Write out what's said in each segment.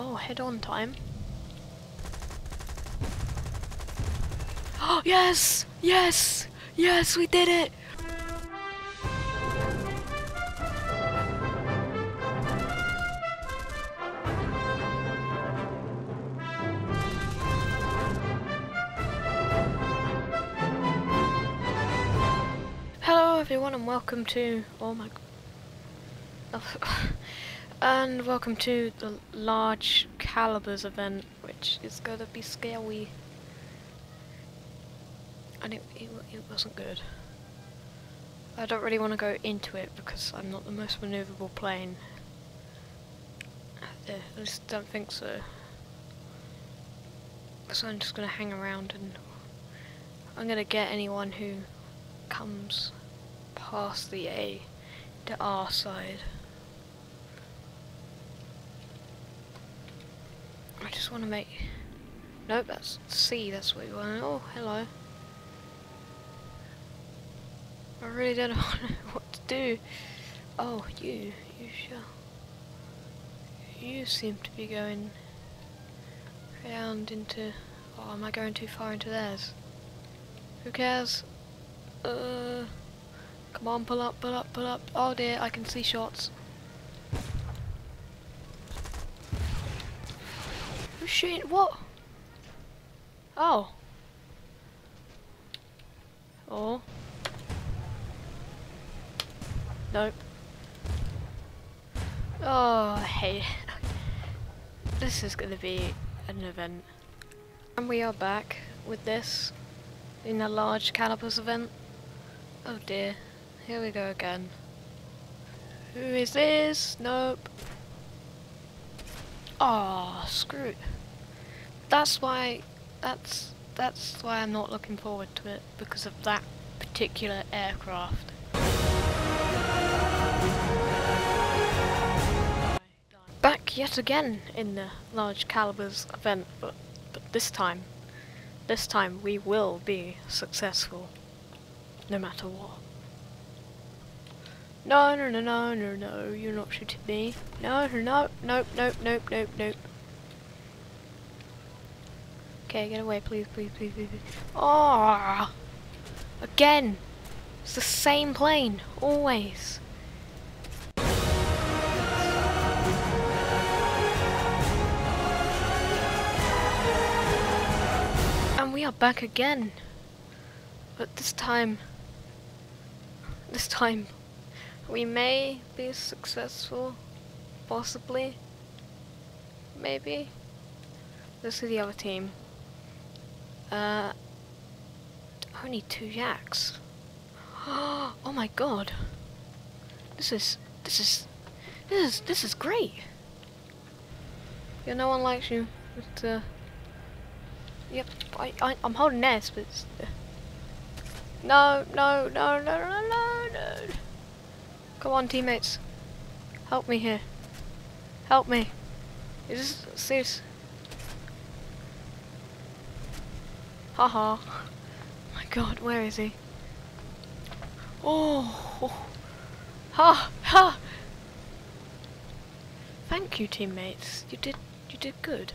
Oh, head on time. Oh, yes! Yes! Yes, we did it! Hello everyone and welcome to... oh my... and welcome to the Large Calibers event, which is gonna be scary. And it wasn't good. I don't really want to go into it because I'm not the most maneuverable plane. I just don't think so. So I'm just gonna hang around and I'm gonna get anyone who comes past the A to our side. I just want to make... nope, that's C, that's what you want. Oh, hello. I really don't know what to do. Oh, you shall. You seem to be going round into... oh, am I going too far into theirs? Who cares? Come on, pull up, pull up, pull up. Oh dear, I can see shots. Who's shooting? What? Oh. Oh. Nope. Oh, hey. This is gonna be an event. And we are back with this in a large calibers event. Oh dear. Here we go again. Who is this? Nope. Ah, screw it. That's why I'm not looking forward to it, because of that particular aircraft. Back yet again in the Large Calibers event, but this time we will be successful, no matter what. No, no, no, no, no, no, you're not shooting me. No, no, no, nope, nope, nope, nope, nope. Okay, get away, please, please, please, please, please. Oh, again! It's the same plane, always. And we are back again. But this time, we may be successful, possibly, maybe. This is the other team. Only two Yaks. Oh my god. This is great. Yeah, no one likes you. But, yep, I'm holding S, but it's, no, no, no, no, no, no, no. Come on, teammates. Help me here. Help me. Is this serious? Haha. Oh my god, where is he? Oh. Ha! Ha! Thank you, teammates. You did good.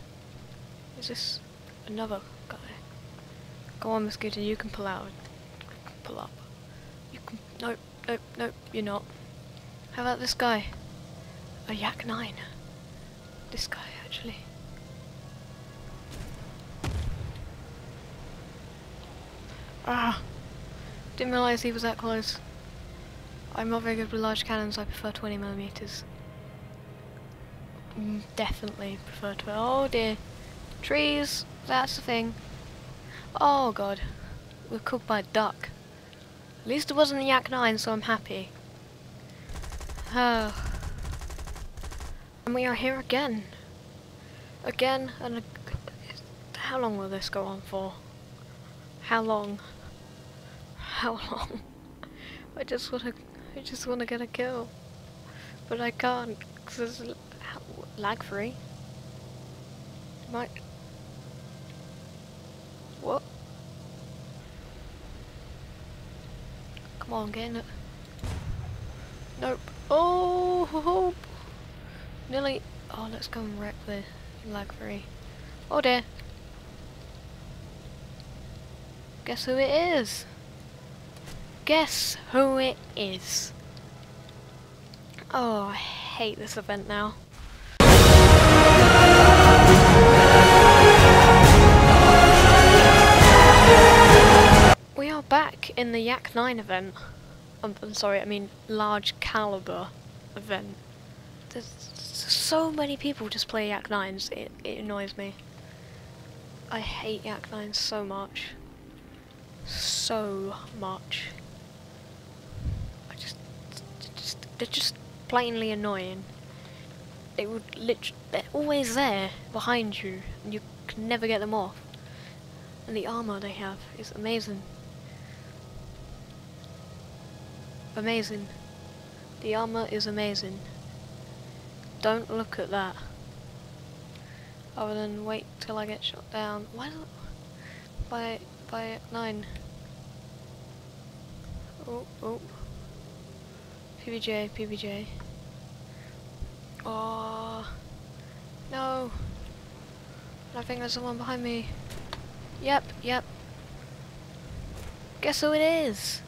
Is this another guy? Go on, Mosquito, you can pull out. Pull up. You can... nope, nope, nope, you're not. How about this guy? A Yak-9. This guy, actually. Ah! Didn't realise he was that close. I'm not very good with large cannons, I prefer 20mm. Definitely prefer 20. Oh dear. Trees! That's the thing. Oh god. We're cooked by a duck. At least it wasn't a Yak-9, so I'm happy. Oh. And we are here again. Again and how long will this go on for? How long? How long? I just wanna get a kill, but I can't because it's lag-free. Might. What? Come on, get in it. Nope. Oh, nearly. Oh, let's go and wreck the lag-free. Oh dear. Guess who it is? Guess who it is? Oh, I hate this event now. We are back in the Yak-9 event. I'm sorry, I mean large caliber event. There's so many people just play Yak-9s, it annoys me. I hate Yak-9s so much. So much. They're just plainly annoying. They would literally, they're always there behind you and you can never get them off. And the armor they have is amazing. Amazing. The armor is amazing. Don't look at that. Other than wait till I get shot down. Why not? By 9. Oh. PBJ. Oh no. I think there's someone behind me. Yep. Guess who it is?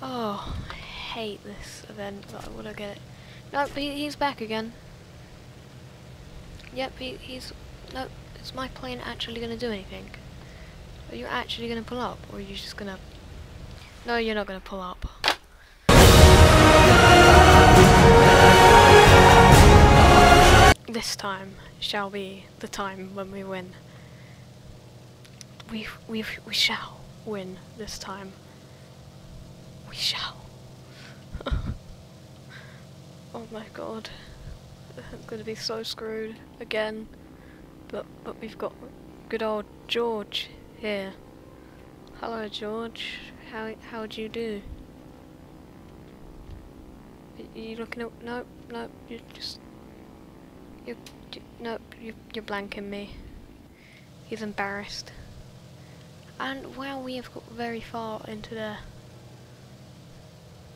Oh, I hate this event, but I wanna get it. Nope, he's back again. Yep, he's... Nope, is my plane actually gonna do anything? Are you actually gonna pull up, or are you just gonna... No, you're not gonna pull up. This time shall be the time when we win. We shall win this time. We shall. Oh my god. I'm gonna be so screwed again. But we've got good old George here. Hello George. How do you do? Are you looking at no, you just You're blanking me. He's embarrassed. And well, we have got very far into the...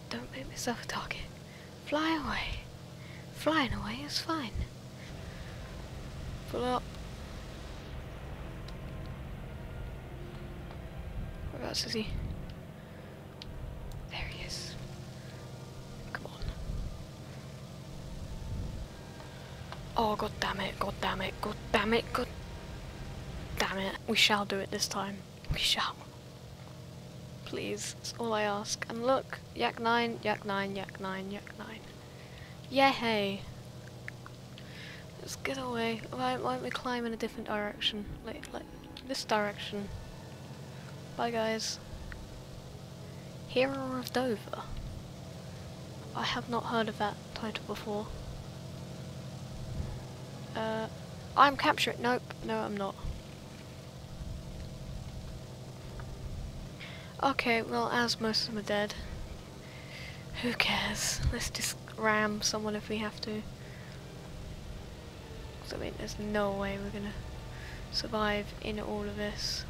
Don't make myself a target. Fly away. Flying away is fine. Pull up. Whereabouts is he? There he is. Come on. Oh, god damn it. We shall do it this time. We shall. Please, that's all I ask. And look, Yak-9. Yay! Let's get away. Why don't we climb in a different direction? Like this direction. Bye guys. Hero of Dover. I have not heard of that title before. I'm capturing. Nope, no I'm not. Okay, well, as most of them are dead, who cares? Let's just ram someone if we have to. Because, I mean, there's no way we're gonna survive in all of this.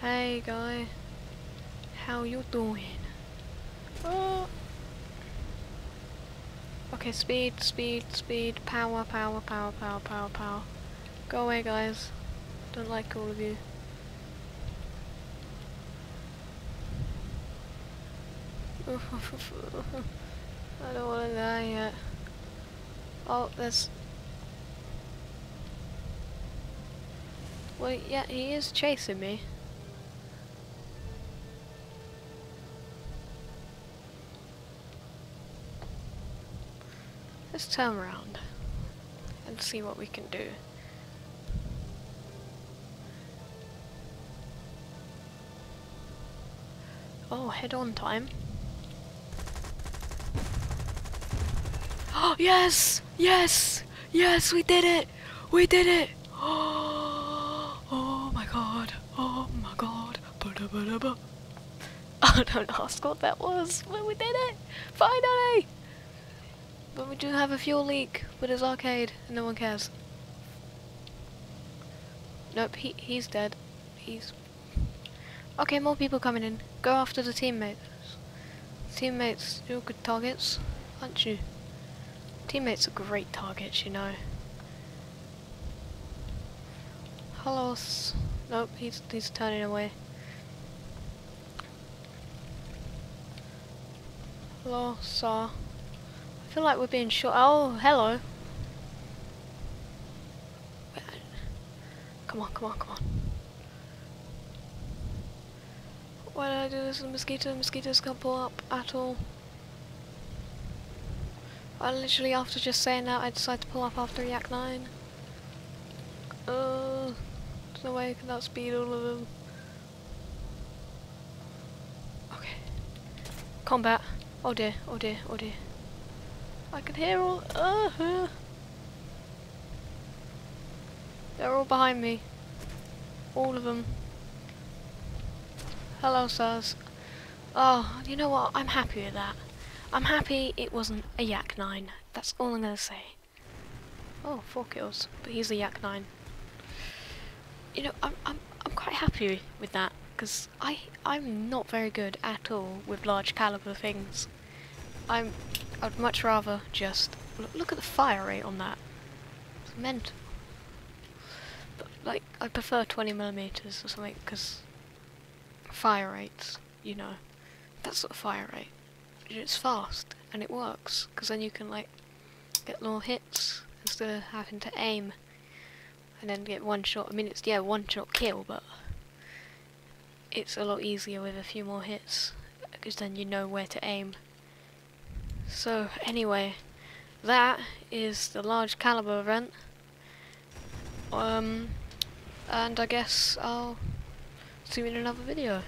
Hey, guy. How you doing? Oh. Okay, speed. Power. Go away, guys. Don't like all of you. I don't want to die yet. Oh, there's... Well, yeah, he is chasing me. Let's turn around and see what we can do. Oh, head on time. Yes, we did it. Oh my god. I don't ask what that was, but we did it, finally. But we do have a fuel leak, but it's arcade and no one cares. Nope, he's dead. He's... Okay, more people coming in. Go after the teammates. Teammates, you're good targets, aren't you? Teammates are great targets, you know. Halos. Nope, he's turning away. Hello, sir. I feel like we're being shot. Oh, hello. Come on, come on, come on. Why did I do this? The mosquitoes can't pull up at all. I literally, after just saying that, I decided to pull up after a Yak-9. There's no way I can outspeed all of them. Okay. Combat. Oh dear, oh dear, oh dear. I can hear all. They're all behind me. All of them. Hello, sirs. Oh, you know what? I'm happy with that. I'm happy it wasn't a Yak-9. That's all I'm gonna say. Oh, 4 kills, but he's a Yak-9. You know, I'm quite happy with that because I'm not very good at all with large caliber things. I'd much rather just look at the fire rate on that. It's mental. But like, I prefer 20mm or something because fire rates, you know, that's sort of fire rate. It's fast and it works because then you can like get more hits instead of having to aim and then get one shot. I mean, it's yeah, one shot kill, but it's a lot easier with a few more hits because then you know where to aim. So anyway, that is the large caliber event, and I guess I'll see you in another video.